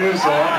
a new song.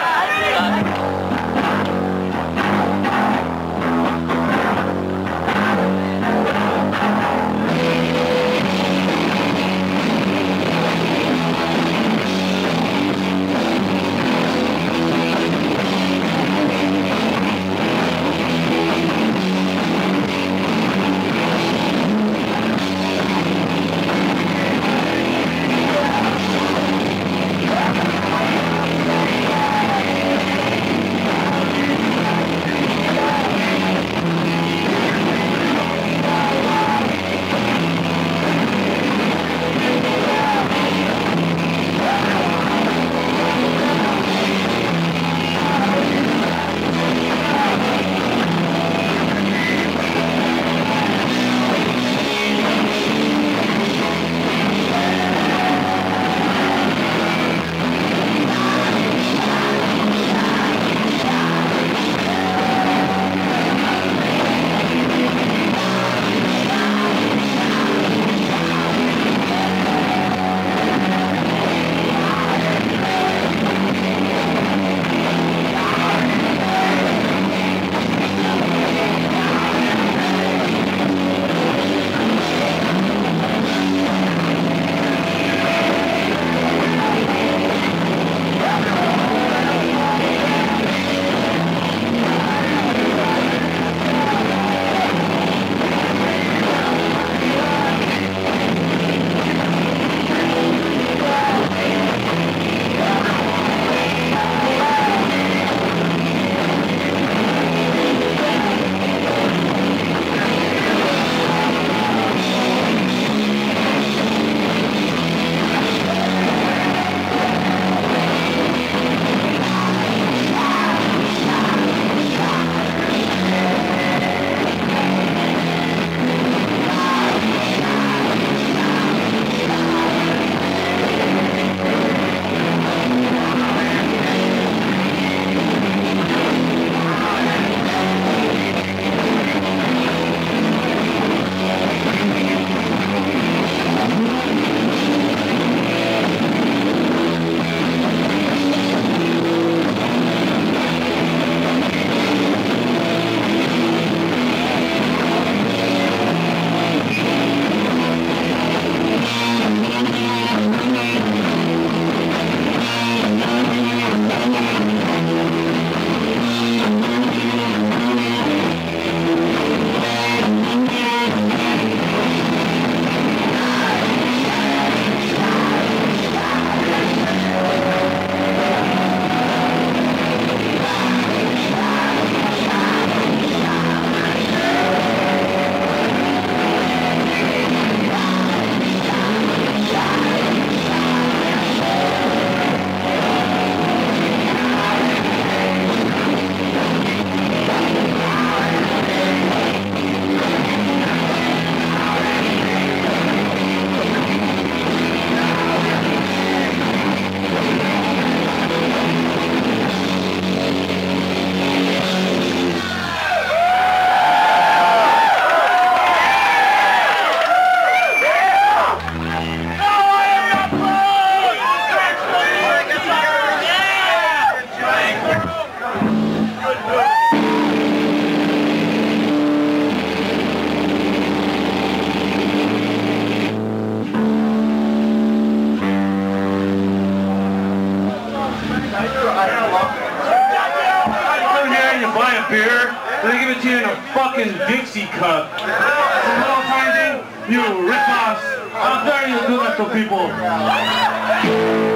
Beer, they give it to you in a fucking Dixie cup. It's a little tiny thing, you rip-offs out there, you do that to people.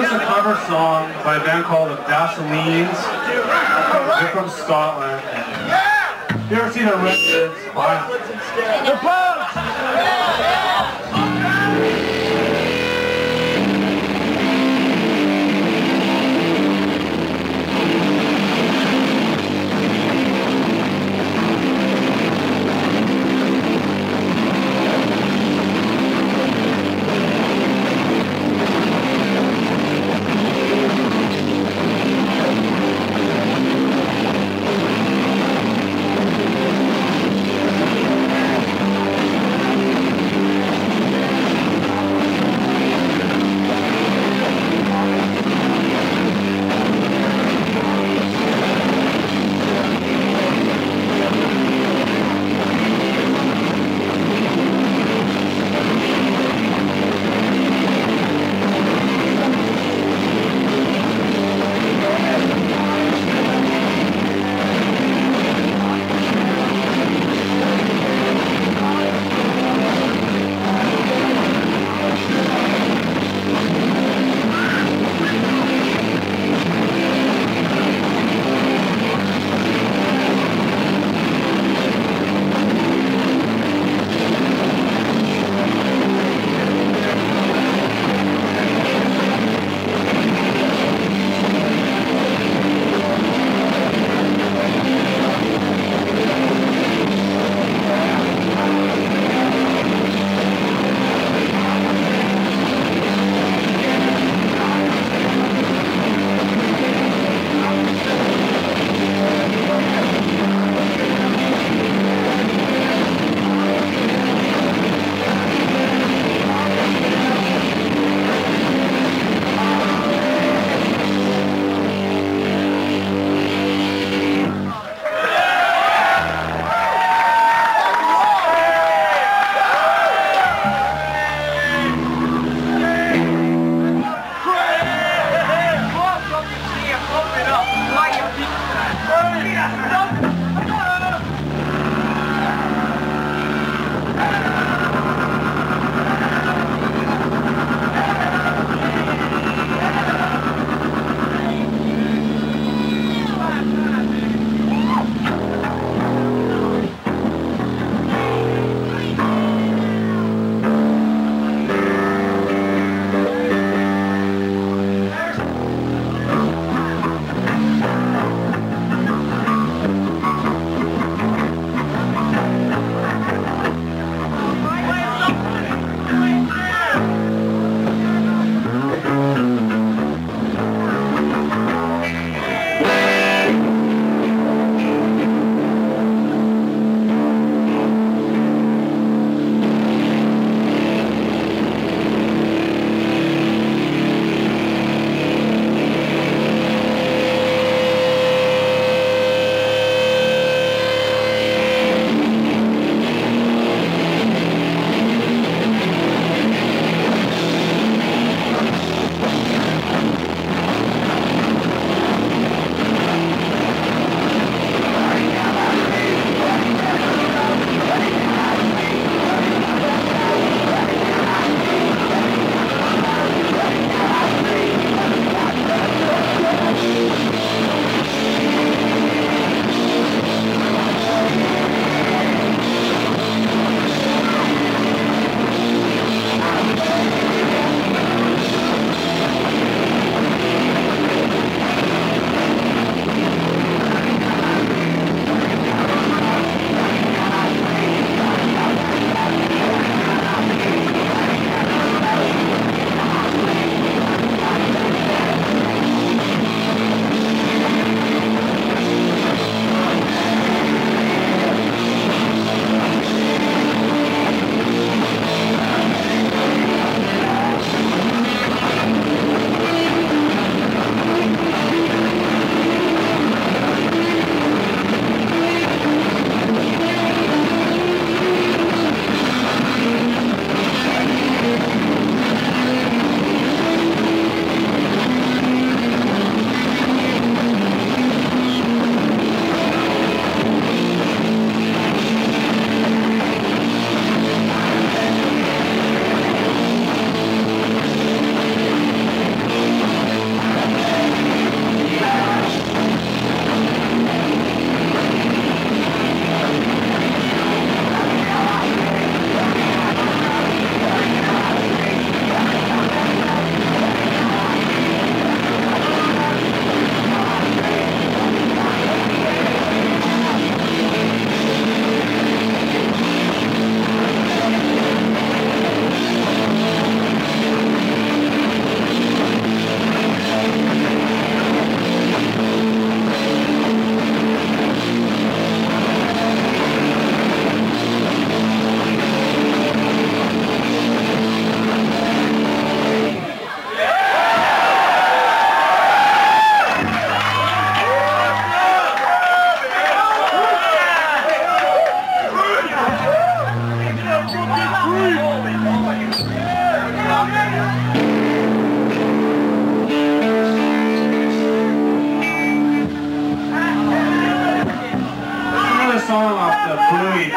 It's a cover song by a band called The Dassalines. They're from Scotland. Yeah! You ever seen a Redlands? The Bugs!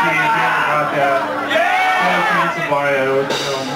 again about that. Yeah! Mario with the film.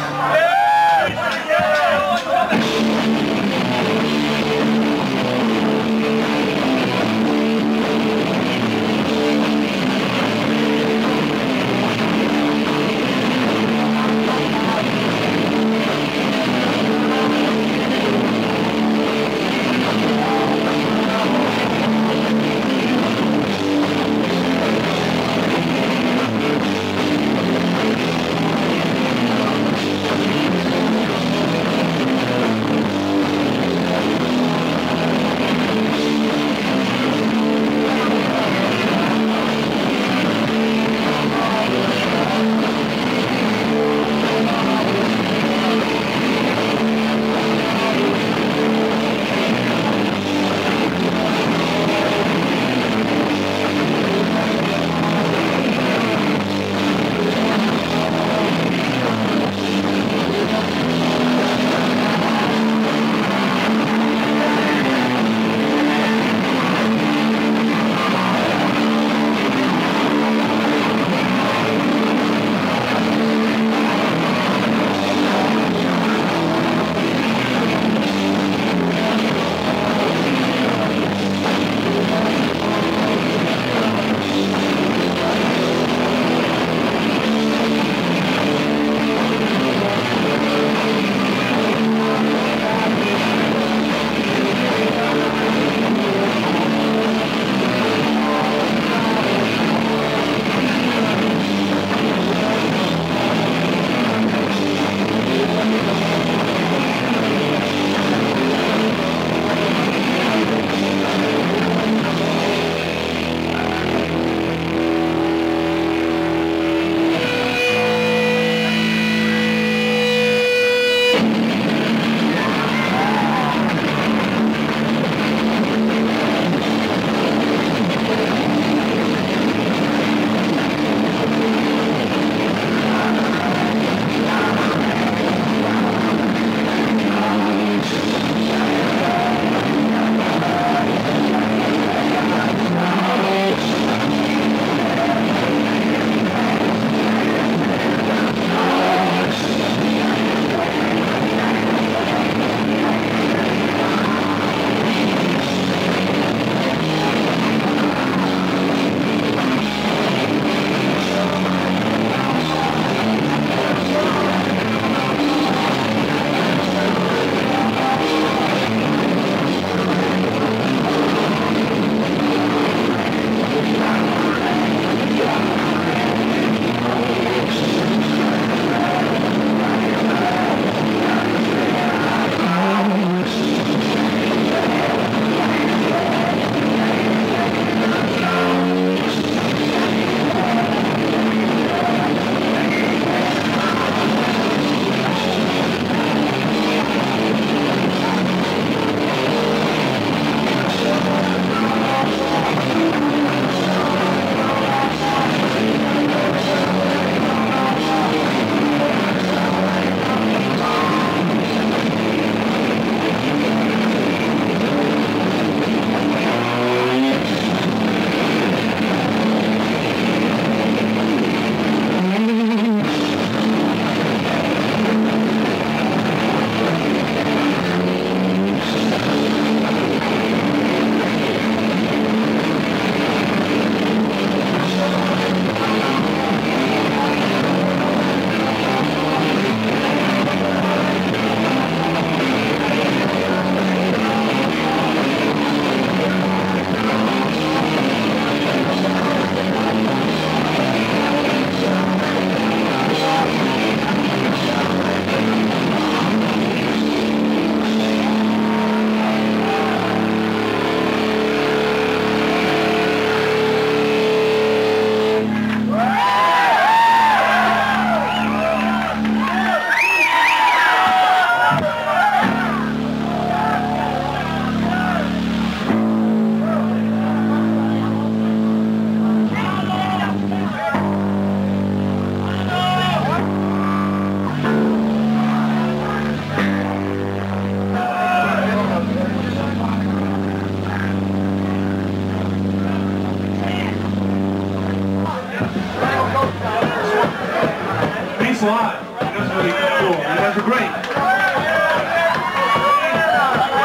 slide. That's what he was doing. And that's great.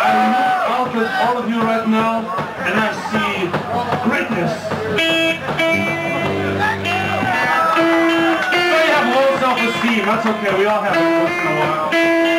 I look out at all of you right now, and I see greatness. So you have low self-esteem. That's okay. We all have it once in a while.